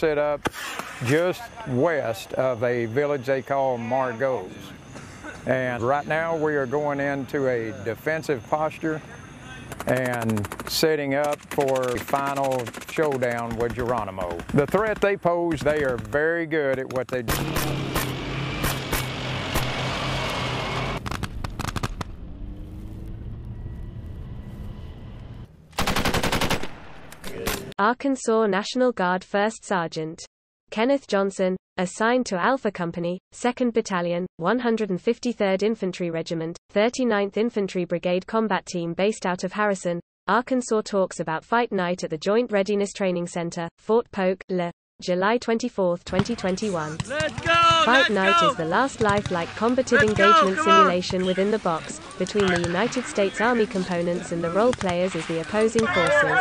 set up just west of a village they call Margot's. And right now we are going into a defensive posture and setting up for final showdown with Geronimo. The threat they pose, they are very good at what they do. Arkansas National Guard 1st Sergeant Kenneth Johnson, assigned to Alpha Company, 2nd Battalion, 153rd Infantry Regiment, 39th Infantry Brigade Combat Team based out of Harrison, Arkansas, talks about Fight Night at the Joint Readiness Training Center, Fort Polk, July 24, 2021. Let's go! Fight Night is the last lifelike combative engagement simulation within the box, between the United States Army components and the role players as the opposing forces.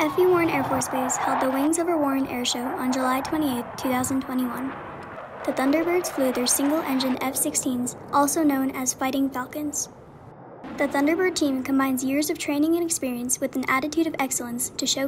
F.E. Warren Air Force Base held the Wings Over Warren Air Show on July 28, 2021. The Thunderbirds flew their single-engine F-16s, also known as Fighting Falcons. The Thunderbird team combines years of training and experience with an attitude of excellence to show